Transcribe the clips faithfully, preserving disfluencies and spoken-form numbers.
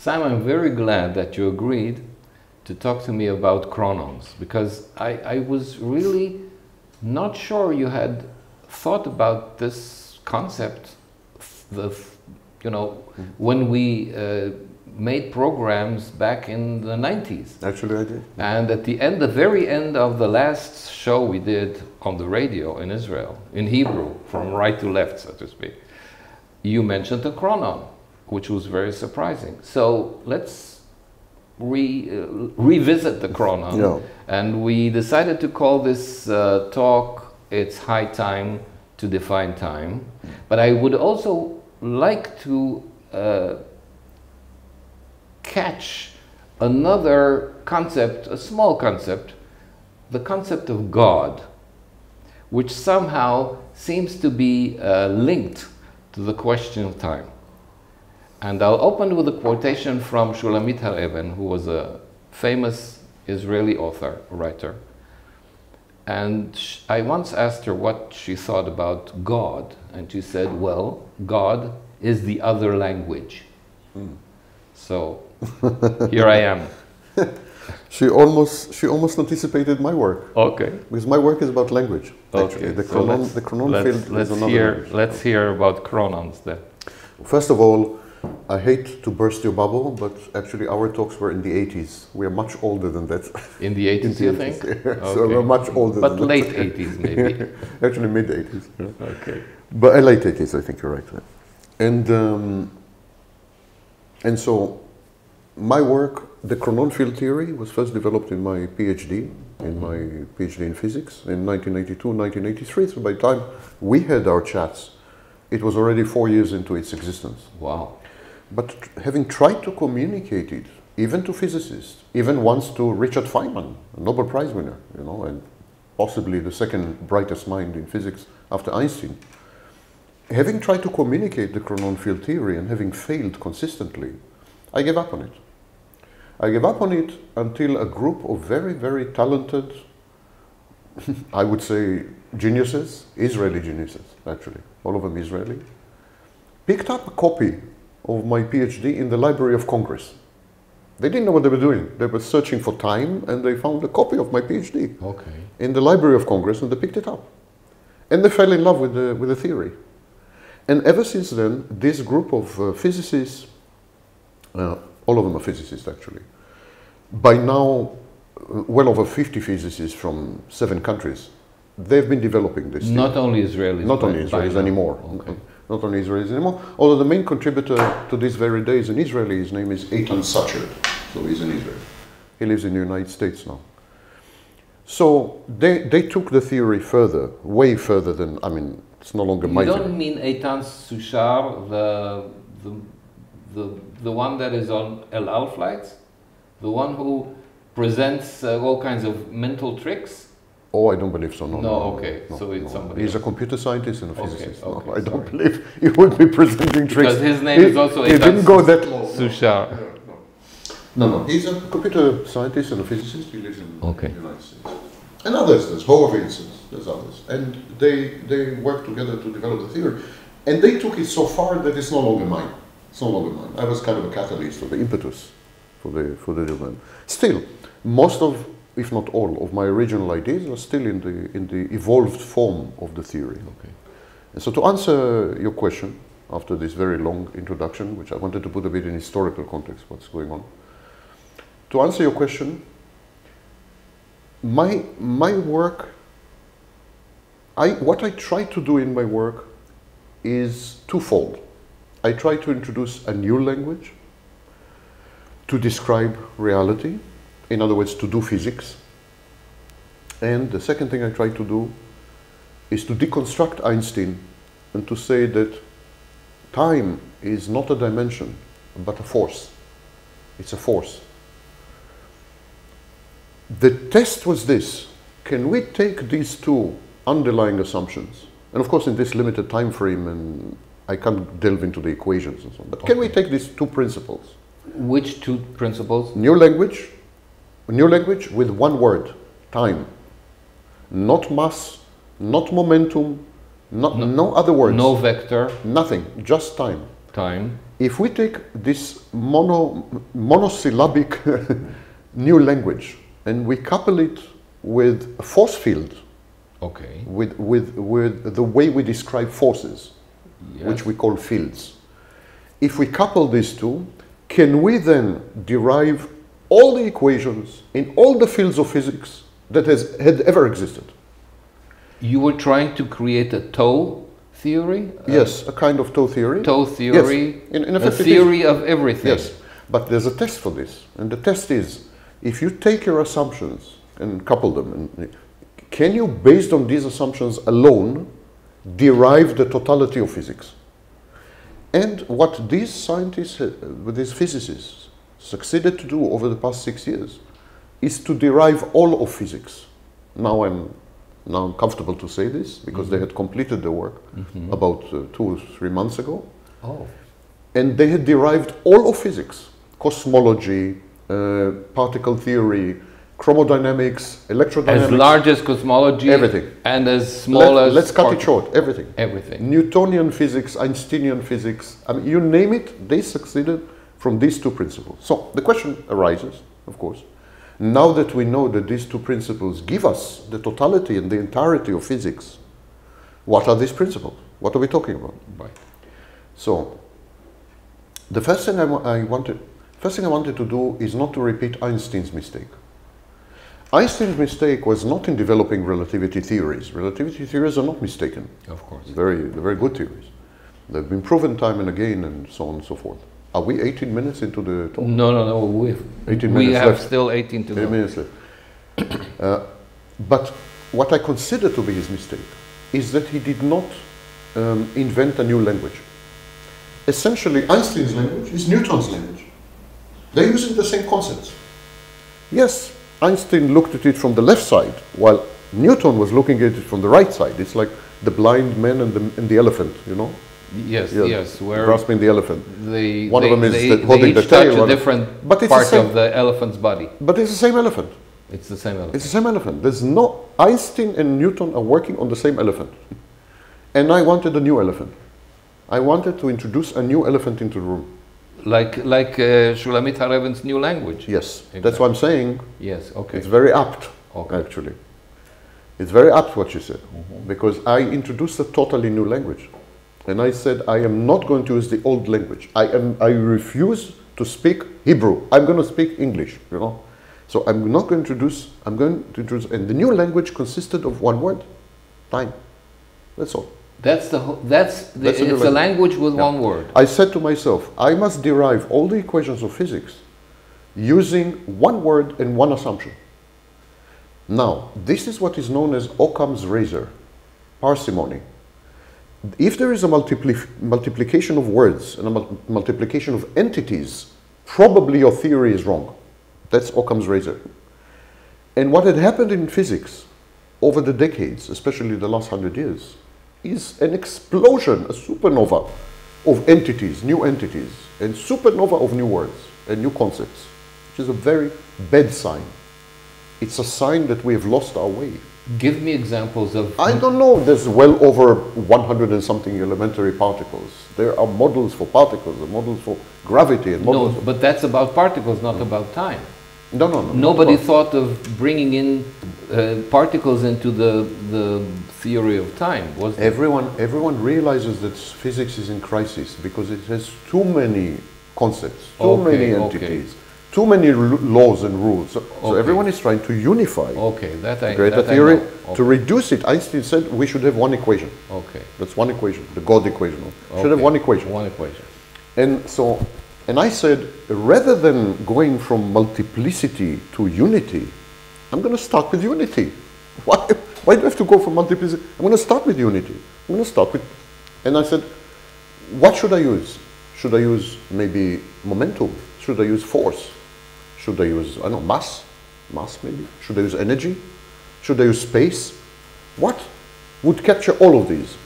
Sam, I'm very glad that you agreed to talk to me about chronons, because I, I was really not sure you had thought about this concept. The, you know, when we uh, made programs back in the nineties. Actually, I did. And at the end, the very end of the last show we did on the radio in Israel, in Hebrew, from right to left, so to speak, you mentioned the chronon, which was very surprising. So let's re, uh, revisit the chronon. Yeah. And we decided to call this uh, talk, It's High Time to Define Time. But I would also like to uh, catch another concept, a small concept, the concept of God, which somehow seems to be uh, linked to the question of time. And I'll open with a quotation from Shulamith Hareven, who was a famous Israeli author, writer. And I once asked her what she thought about God, and she said, well, God is the other language. Mm. So, here I am. she, almost, she almost anticipated my work. Okay. Because my work is about language, actually. Okay. The chronon, so the chronon let's, field let's is another hear, language. Let's hear about chronons then. First of all, I hate to burst your bubble, but actually our talks were in the eighties. We are much older than that. In the eighties, in the you eighties, think? Yeah. Okay. So we're much older but than late that. eighties, maybe. Actually, mid-eighties. Yeah. Okay. But uh, late eighties, I think you're right. right? And, um, and so my work, the Chronon Field Theory, was first developed in my PhD, in my PhD in physics, in nineteen ninety-two, nineteen eighty-three. So by the time we had our chats, it was already four years into its existence. Wow. But having tried to communicate it, even to physicists, even once to Richard Feynman, a Nobel Prize winner, you know, and possibly the second brightest mind in physics after Einstein, having tried to communicate the Chronon Field Theory and having failed consistently, I gave up on it. I gave up on it until a group of very, very talented, I would say, geniuses, Israeli geniuses, actually, all of them Israeli, picked up a copy of my PhD in the Library of Congress. They didn't know what they were doing. They were searching for time, and they found a copy of my PhD okay. in the Library of Congress, and they picked it up. And they fell in love with the, with the theory. And ever since then, this group of uh, physicists, uh, all of them are physicists actually, by now, well over fifty physicists from seven countries, they've been developing this. Not theory. only Israelis. Not only Israelis anymore. Okay. Not only Israelis anymore, although the main contributor to this very day is an Israeli. His name is Eitan Suchard, so he's an Israeli. He lives in the United States now. So they, they took the theory further, way further than, I mean, it's no longer you my theory. You don't mean Eitan Suchard, the, the, the, the one that is on El Al flights? The one who presents uh, all kinds of mental tricks? Oh, I don't believe so. No, no, no okay. No, so it's no. somebody. He's else. a computer scientist and a physicist. Okay, okay, no, I don't sorry. believe he would be presenting tricks. Because his name he, is also He didn't go that long. Suchard. No, no, no. He's a computer scientist and a physicist. He lives in okay. the United States. And others, there's Horowitz, there's others. And they, they work together to develop the theory. And they took it so far that it's no longer mine. It's no longer mine. I was kind of a catalyst for the impetus for the, for the development. Still, most of if not all, of my original ideas are still in the, in the evolved form of the theory. Okay. And so to answer your question, after this very long introduction, which I wanted to put a bit in historical context, what's going on. To answer your question, my, my work, I, what I try to do in my work is twofold. I try to introduce a new language to describe reality. In other words, to do physics. And the second thing I try to do is to deconstruct Einstein and to say that time is not a dimension, but a force. It's a force. The test was this. Can we take these two underlying assumptions? And of course, in this limited time frame, and I can't delve into the equations and so on, but can we take these two principles? Which two principles? New language. New language with one word, time. Not mass, not momentum, not, no, no other words. No vector. Nothing, just time. Time. if we take this mono, monosyllabic new language and we couple it with a force field, okay, with, with, with the way we describe forces, yes, which we call fields, if we couple these two, can we then derive all the equations in all the fields of physics that has, had ever existed? You were trying to create a T O E theory? Yes, a kind of T O E theory. T O E theory, yes. in, in a theory of everything. Yes, but there's a test for this. And the test is, if you take your assumptions and couple them, and can you, based on these assumptions alone, derive the totality of physics? And what these scientists, these physicists, succeeded to do over the past six years is to derive all of physics. Now I'm Now I'm comfortable to say this, because mm-hmm. they had completed the work mm-hmm. about uh, two or three months ago. Oh. And they had derived all of physics, cosmology, uh, particle theory, chromodynamics, electrodynamics. As large as cosmology. Everything. And as small Let, as... Let's cut it short, everything. Everything. Newtonian physics, Einsteinian physics, I mean, you name it, they succeeded from these two principles. So the question arises, of course, now that we know that these two principles give us the totality and the entirety of physics, what are these principles? What are we talking about? Right. So, the first thing I, I wanted, first thing I wanted to do is not to repeat Einstein's mistake. Einstein's mistake was not in developing relativity theories. Relativity theories are not mistaken. Of course. Very, they're very good theories. They've been proven time and again, and so on and so forth. Are we eighteen minutes into the talk? No, no, no. We we have left. Still eighteen to go. eighteen minutes left. Uh, but what I consider to be his mistake is that he did not um, invent a new language. Essentially, Einstein's language is Newton's language. They're using the same concepts. Yes, Einstein looked at it from the left side, while Newton was looking at it from the right side. It's like the blind man and the, and the elephant, you know? Yes, yes, yes. Where grasping the elephant. The, one they, of them is they, holding they the tail. They each touch a different but it's part the same, of the elephant's body. But it's the same elephant. It's the same elephant. It's the same elephant. There's no... Einstein and Newton are working on the same elephant. And I wanted a new elephant. I wanted to introduce a new elephant into the room. Like, like uh, Shulamith Hareven's new language. Yes, exactly. That's what I'm saying. Yes, okay. It's very apt, okay. Actually. It's very apt what you said. Mm-hmm. Because I introduced a totally new language. And I said, I am not going to use the old language. I am. I refuse to speak Hebrew. I'm going to speak English. You know, so I'm not going to introduce. I'm going to introduce. And the new language consisted of one word, time. That's all. That's the. That's. The, that's it's a language, language with yeah. one word. I said to myself, I must derive all the equations of physics using one word and one assumption. Now, this is what is known as Occam's razor, parsimony. If there is a multipli multiplication of words and a mul multiplication of entities, probably your theory is wrong. That's Occam's razor. And what had happened in physics over the decades, especially the last hundred years, is an explosion, a supernova of entities, new entities, and supernova of new words and new concepts, which is a very bad sign. It's a sign that we have lost our way. Give me examples of... I don't know. There's well over one hundred and something elementary particles. There are models for particles, models for gravity. And models no, but that's about particles, not no. about time. No, no, no. Nobody thought of bringing in uh, particles into the, the theory of time, was there? Everyone, everyone realizes that physics is in crisis because it has too many concepts, too okay, many entities. Okay. Too many laws and rules, so, okay. so everyone is trying to unify. Okay, that I, greater that theory I know. Okay. To reduce it. Einstein said we should have one equation. Okay, that's one equation, the God equation. Okay. Should have one equation. One equation. And so, and I said rather than going from multiplicity to unity, I'm going to start with unity. Why? Why do I have to go from multiplicity? I'm going to start with unity. I'm going to start with, and I said, what should I use? Should I use maybe momentum? Should I use force? Should I use, I don't know, mass? Mass, maybe? Should I use energy? Should I use space? What would capture all of these?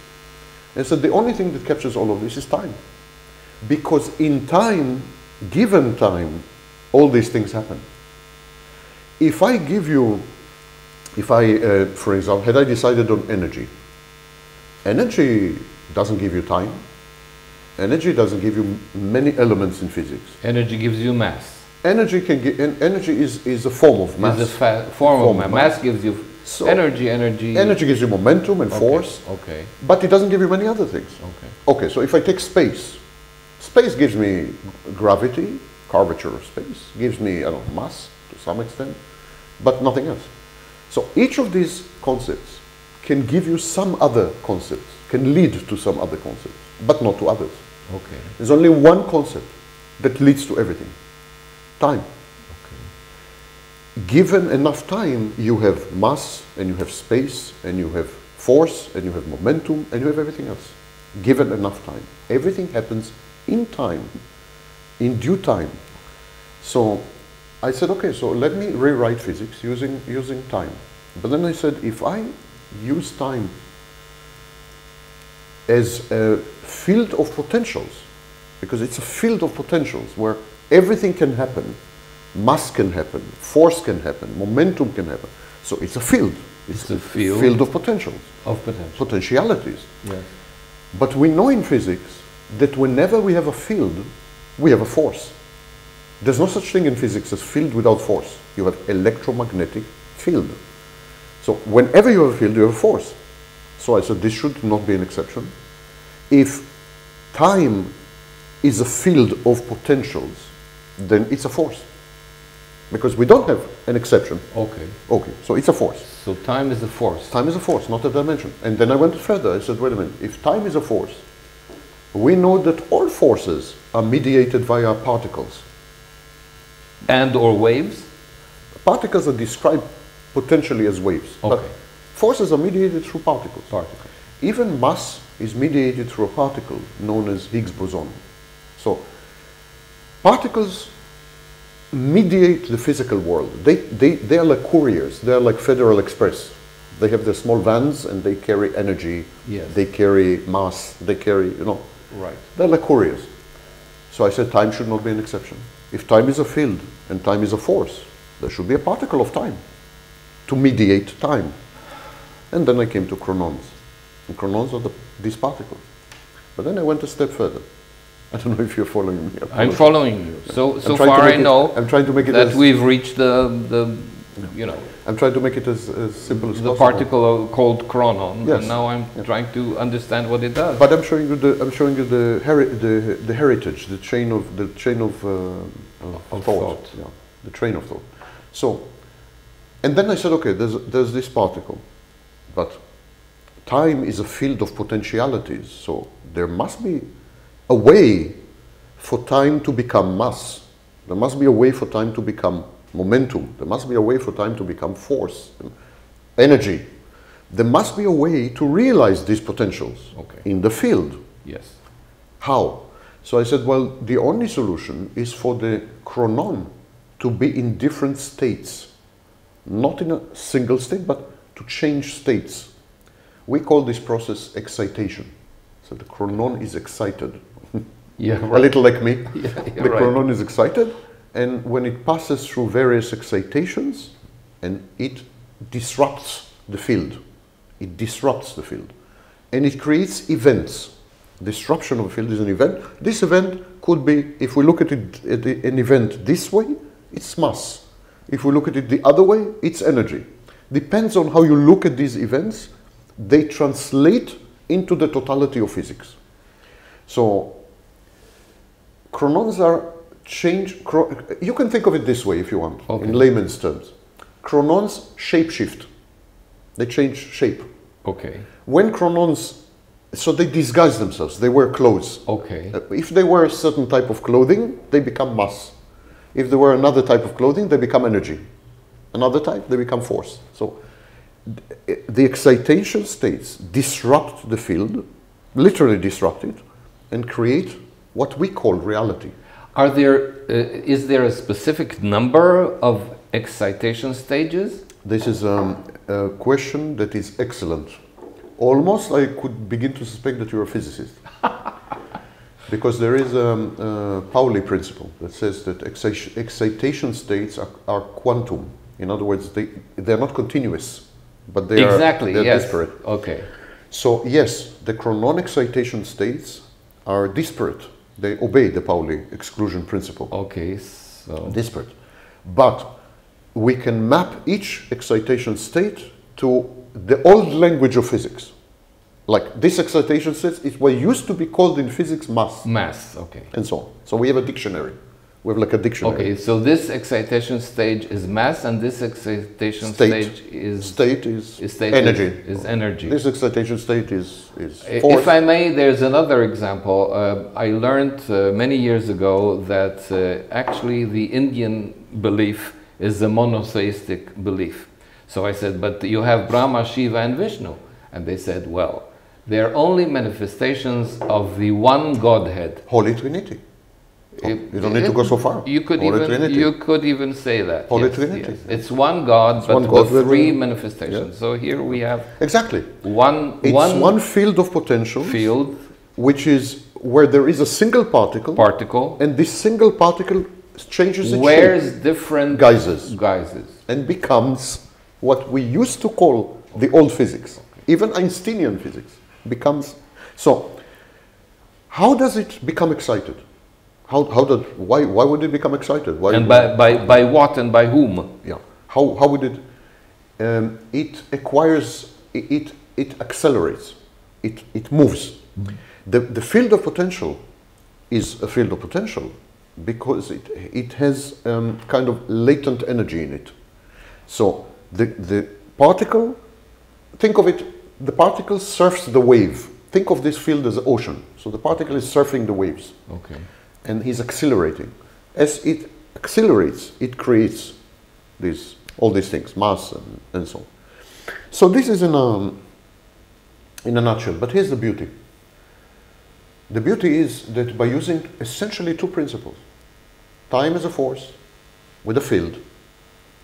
And so the only thing that captures all of this is time. Because in time, given time, all these things happen. If I give you, if I, uh, for example, had I decided on energy, energy doesn't give you time. Energy doesn't give you many elements in physics. Energy gives you mass. Energy can give, energy is, is a form of mass. It's a form, form of mass. Mass gives you so energy, energy. Energy gives you momentum and okay. force. Okay. But it doesn't give you many other things. Okay. Okay, so if I take space, space gives me gravity, curvature of space, gives me, I don't know, mass to some extent, but nothing else. So each of these concepts can give you some other concepts, can lead to some other concepts, but not to others. Okay. There's only one concept that leads to everything. Time. Okay. Given enough time, you have mass, and you have space, and you have force, and you have momentum, and you have everything else. Given enough time. Everything happens in time, in due time. So I said, okay, so let me rewrite physics using, using time. But then I said, if I use time as a field of potentials, because it's a field of potentials where everything can happen, mass can happen, force can happen, momentum can happen. So it's a field. It's, it's a field, field of potentials. Of potential. Potentialities. Yes. But we know in physics that whenever we have a field, we have a force. There's no such thing in physics as field without force. You have electromagnetic field. So whenever you have a field, you have a force. So I said this should not be an exception. If time is a field of potentials, then it's a force. Because we don't have an exception. Okay. Okay, so it's a force. So time is a force. Time is a force, not a dimension. And then I went further. I said, wait a minute, if time is a force, we know that all forces are mediated via particles. And or waves? Particles are described potentially as waves. Okay. But forces are mediated through particles. Particles. Even mass is mediated through a particle known as Higgs boson. So particles mediate the physical world. They, they, they are like couriers. They are like Federal Express. They have their small vans and they carry energy. Yes. They carry mass. They carry, you know. Right. They're like couriers. So I said time should not be an exception. If time is a field and time is a force, there should be a particle of time to mediate time. And then I came to chronons. And chronons are the, these particles. But then I went a step further. I don't know if you're following me. I'm following you. So, so far I know I'm trying to make it that we've reached the, the, you know. I'm trying to make it as, as simple as possible. The particle called chronon. Yes. And now I'm yeah. trying to understand what it does. But I'm showing you the, I'm showing you the, heri the, the heritage, the chain of, the chain of, uh, of, of thought. thought. Yeah. The train of thought. So, and then I said, okay, there's, there's this particle, but time is a field of potentialities. So there must be a way for time to become mass. There must be a way for time to become momentum. There must be a way for time to become force, energy. There must be a way to realize these potentials okay. in the field. Yes. How? So I said, well, the only solution is for the chronon to be in different states. Not in a single state, but to change states. We call this process excitation. So the chronon is excited. Yeah, right. A little like me. Yeah, yeah, the right. chronon is excited, and when it passes through various excitations, and it disrupts the field. It disrupts the field. And it creates events. Disruption of a field is an event. This event could be, if we look at it at the, an event this way, it's mass. If we look at it the other way, it's energy. Depends on how you look at these events, they translate into the totality of physics. So, chronons are change, you can think of it this way if you want, okay. in layman's terms. Chronons shape-shift. They change shape. Okay. When chronons, so they disguise themselves, they wear clothes. Okay. If they wear a certain type of clothing, they become mass. If they wear another type of clothing, they become energy. Another type, they become force. So, the excitation states disrupt the field, literally disrupt it, and create what we call reality. Are there, uh, is there a specific number of excitation stages? This is um, a question that is excellent. Almost I could begin to suspect that you're a physicist. Because there is a um, uh, Pauli principle that says that exci excitation states are, are quantum. In other words, they, they're not continuous. But they exactly, are yes. disparate. Okay. So yes, the chronon excitation states are disparate. They obey the Pauli exclusion principle. Okay, so... Disparate. But we can map each excitation state to the old language of physics. Like this excitation state is what used to be called in physics mass. Mass, okay. And so on. So we have a dictionary. We have like a dictionary. Okay, so this excitation stage is mass, and this excitation state, stage is... State is, is state energy. Is, is energy. This excitation state is... is force. If I may, there's another example. Uh, I learned uh, many years ago that uh, actually the Indian belief is a monotheistic belief. So I said, but you have Brahma, Shiva, and Vishnu. And they said, well, they're only manifestations of the one Godhead. Holy Trinity. It, you don't need it, to go so far. You could, even, you could even say that. Holy yes, Trinity. Yes. It's one God, it's but one God with three manifestations. Yeah. So here we have... Exactly. One, it's one, one field of potential. Field. Which is where there is a single particle. Particle. And this single particle changes its wears shape, different guises. Guises. And becomes what we used to call the old physics. Even Einsteinian physics becomes... So, how does it become excited? How, how did, why, why would it become excited? Why and by, by, by what and by whom? Yeah. How, how would it... Um, it acquires... It, it accelerates. It, it moves. Mm-hmm. The, the field of potential is a field of potential because it, it has um, kind of latent energy in it. So, the, the particle... Think of it, the particle surfs the wave. Think of this field as an ocean. So the particle is surfing the waves. Okay. And he's accelerating. As it accelerates, it creates these, all these things, mass and, and so on. So this is in a, in a nutshell, but here's the beauty. The beauty is that by using essentially two principles, time as a force with a field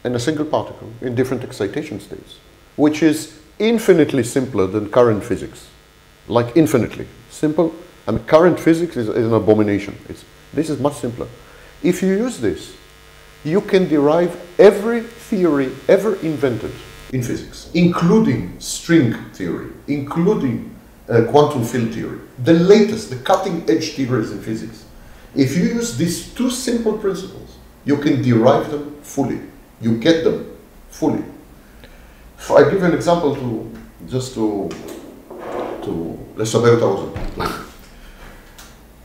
and a single particle in different excitation states, which is infinitely simpler than current physics, like infinitely simple. I mean, current physics is, is an abomination. It's, this is much simpler. If you use this, you can derive every theory ever invented in physics, including string theory, including uh, quantum field theory, the latest, the cutting-edge theories in physics. If you use these two simple principles, you can derive them fully. You get them fully. So I give you an example to just to to let's say one thousand.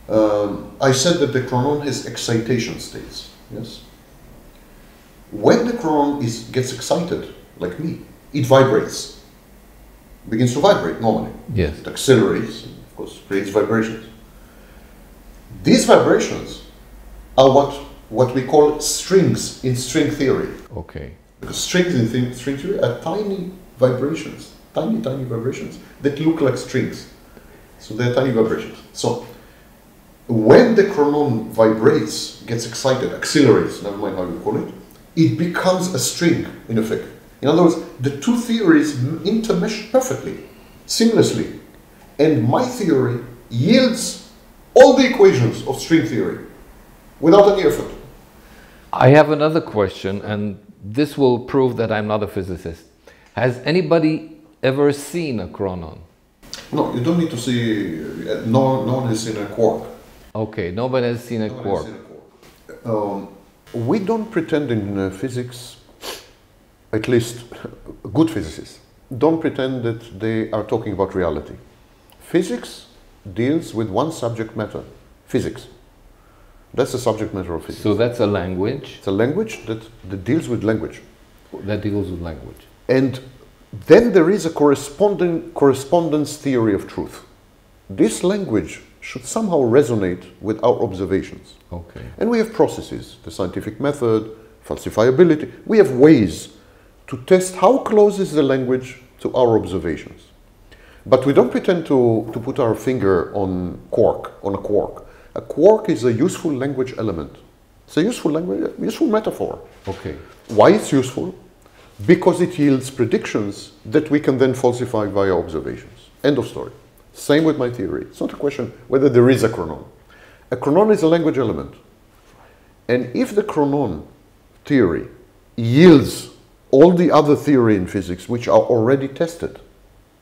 Um, I said that the chronon has excitation states. Yes. When the chronon is gets excited, like me, it vibrates. It begins to vibrate normally. Yes. It accelerates, and of course, creates vibrations. These vibrations are what what we call strings in string theory. Okay. Because strings in string theory are tiny vibrations, tiny, tiny vibrations that look like strings. So they're tiny vibrations. So when the chronon vibrates, gets excited, accelerates, never mind how you call it, it becomes a string in effect. In other words, the two theories intermesh perfectly, seamlessly. And my theory yields all the equations of string theory without any effort. I have another question, and this will prove that I'm not a physicist. Has anybody ever seen a chronon? No, you don't need to see... Uh, no, no one has seen a quark. Okay, nobody has seen a nobody quark. Has seen a quark. Um, we don't pretend in uh, physics, at least good physicists, don't pretend that they are talking about reality. Physics deals with one subject matter, physics. That's the subject matter of physics. So that's a language? It's a language that, that deals with language. That deals with language. And then there is a corresponding correspondence theory of truth. This language should somehow resonate with our observations. Okay. And we have processes, the scientific method, falsifiability. We have ways to test how close is the language to our observations. But we don't pretend to, to put our finger on quark, on a quark. A quark is a useful language element. It's a useful language, useful metaphor. Okay. Why it's useful? Because it yields predictions that we can then falsify via observations. End of story. Same with my theory. It's not a question whether there is a chronon. A chronon is a language element. And if the chronon theory yields all the other theory in physics which are already tested,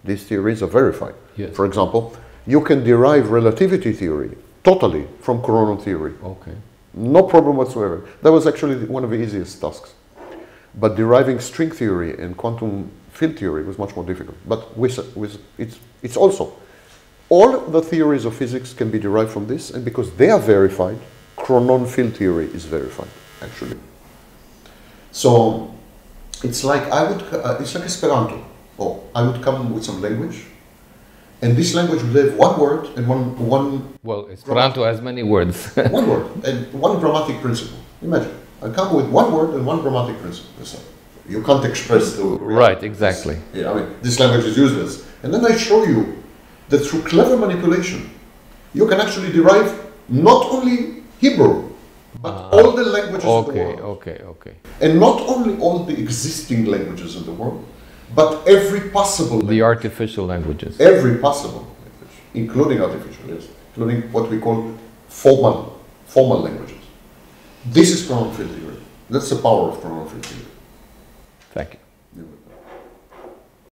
these theories are verified. Yes. For example, you can derive relativity theory totally from Chronon theory. Okay. No problem whatsoever. That was actually one of the easiest tasks. But deriving string theory and quantum field theory was much more difficult. But with, with it's, it's also, all the theories of physics can be derived from this, and because they are verified, Chronon field theory is verified, actually. So it's like I would, uh, it's like Esperanto. Or I would come with some language, and this language would have one word and one one. Well, Esperanto has many words. One word and one grammatic principle. Imagine I come with one word and one grammatic principle. So you can't express the reality. Right, exactly. Yeah, I mean this language is useless. And then I show you that through clever manipulation, you can actually derive not only Hebrew, but uh, all the languages okay, in the world. Okay, okay, okay. And not only all the existing languages in the world, but every possible language. The artificial languages. Every possible language, including artificial, yes, including what we call formal, formal languages. This is Chronon Field Theory. That's the power of Chronon Field Theory. Thank you.